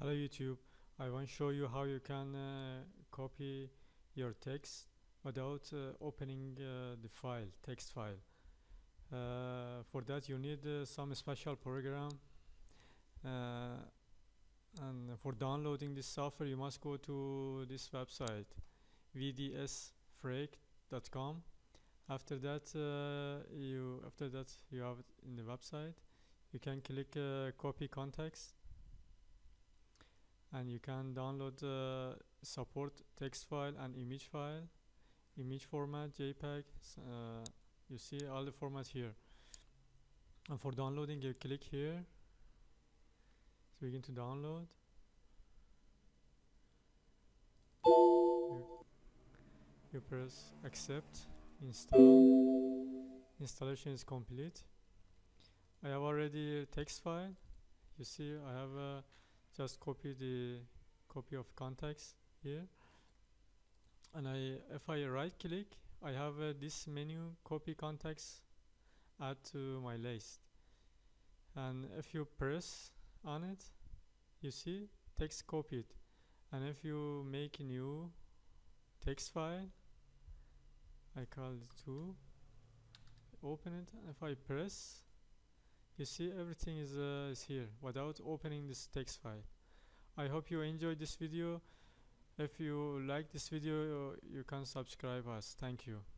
Hello YouTube, I want to show you how you can copy your text without opening the file, text file. For that you need some special program, and for downloading this software you must go to this website vdsfreak.com. After that you have it in the website, you can click copy context and you can download support text file and image file, image format, JPEG. You see all the formats here, and for downloading you click here. So begin to download. You press accept, install. Installation is complete. I have already a text file. You see I have just copy the copy of context here, and if I right click, I have this menu, copy context, add to my list, and if you press on it you see text copied. And if you make a new text file, I call it 2, open it, and if I press, you see everything is here without opening this text file. I hope you enjoyed this video. If you like this video, you can subscribe us. Thank you.